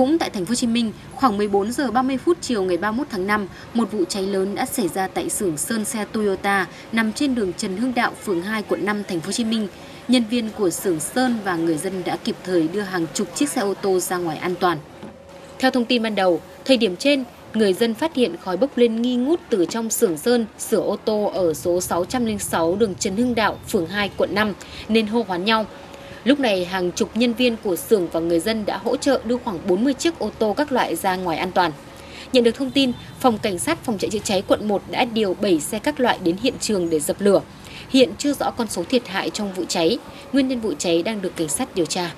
Cũng tại thành phố Hồ Chí Minh, khoảng 14 giờ 30 phút chiều ngày 31 tháng 5, một vụ cháy lớn đã xảy ra tại xưởng sơn xe Toyota nằm trên đường Trần Hưng Đạo, phường 2, quận 5, thành phố Hồ Chí Minh. Nhân viên của xưởng sơn và người dân đã kịp thời đưa hàng chục chiếc xe ô tô ra ngoài an toàn. Theo thông tin ban đầu, thời điểm trên, người dân phát hiện khói bốc lên nghi ngút từ trong xưởng sơn, sửa ô tô ở số 606 đường Trần Hưng Đạo, phường 2, quận 5, nên hô hoán nhau. Lúc này, hàng chục nhân viên của xưởng và người dân đã hỗ trợ đưa khoảng 40 chiếc ô tô các loại ra ngoài an toàn. Nhận được thông tin, Phòng Cảnh sát Phòng cháy chữa cháy quận 1 đã điều 7 xe các loại đến hiện trường để dập lửa. Hiện chưa rõ con số thiệt hại trong vụ cháy, nguyên nhân vụ cháy đang được cảnh sát điều tra.